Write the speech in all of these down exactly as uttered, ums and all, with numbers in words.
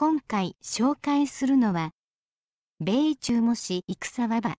今回紹介するのは、米中もし戦はば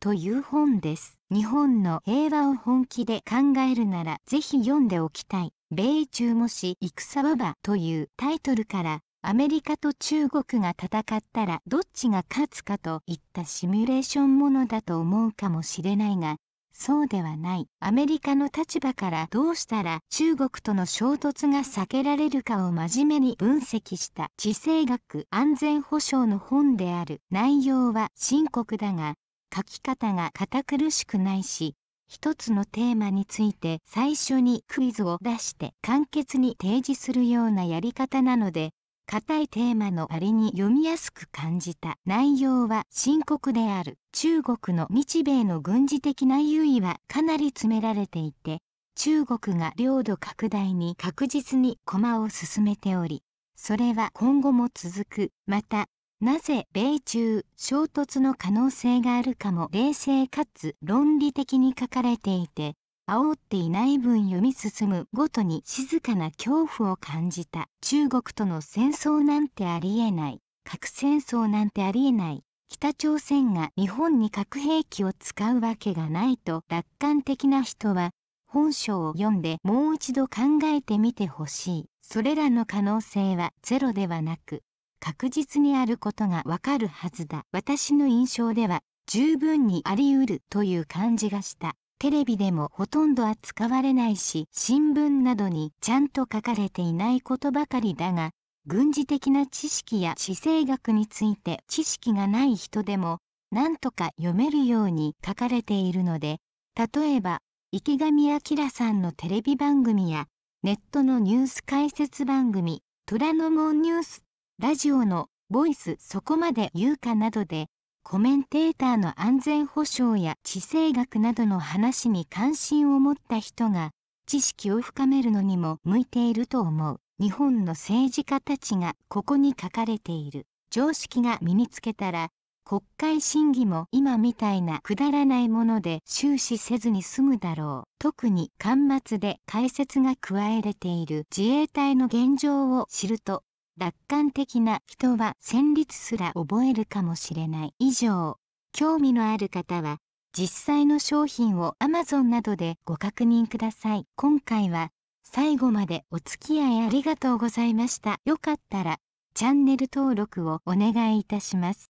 という本です。日本の平和を本気で考えるならぜひ読んでおきたい。米中もし戦はばというタイトルから、アメリカと中国が戦ったらどっちが勝つかといったシミュレーションものだと思うかもしれないが、そうではない。アメリカの立場からどうしたら中国との衝突が避けられるかを真面目に分析した地政学安全保障の本である。内容は深刻だが、書き方が堅苦しくないし、一つのテーマについて最初にクイズを出して簡潔に提示するようなやり方なので、硬いテーマの割に読みやすく感じた。内容は深刻である。中国の日米の軍事的な優位はかなり詰められていて、中国が領土拡大に確実に駒を進めており、それは今後も続く。また、なぜ米中衝突の可能性があるかも冷静かつ論理的に書かれていて、煽っていない分読み進むごとに静かな恐怖を感じた。中国との戦争なんてありえない。核戦争なんてありえない。北朝鮮が日本に核兵器を使うわけがないと楽観的な人は、本書を読んでもう一度考えてみてほしい。それらの可能性はゼロではなく、確実にあることがわかるはずだ。私の印象では十分にあり得るという感じがした。テレビでもほとんど扱われないし、新聞などにちゃんと書かれていないことばかりだが、軍事的な知識や地政学について知識がない人でも、なんとか読めるように書かれているので、例えば、池上彰さんのテレビ番組や、ネットのニュース解説番組、虎ノ門ニュース、ラジオのボイスそこまで言うかなどで、コメンテーターの安全保障や地政学などの話に関心を持った人が、知識を深めるのにも向いていると思う。日本の政治家たちがここに書かれている。常識が身につけたら、国会審議も今みたいなくだらないもので終始せずに済むだろう。特に巻末で解説が加えれている自衛隊の現状を知ると、楽観的な人は戦慄すら覚えるかもしれない。以上、興味のある方は実際の商品を アマゾン などでご確認ください。今回は最後までお付き合いありがとうございました。よかったらチャンネル登録をお願いいたします。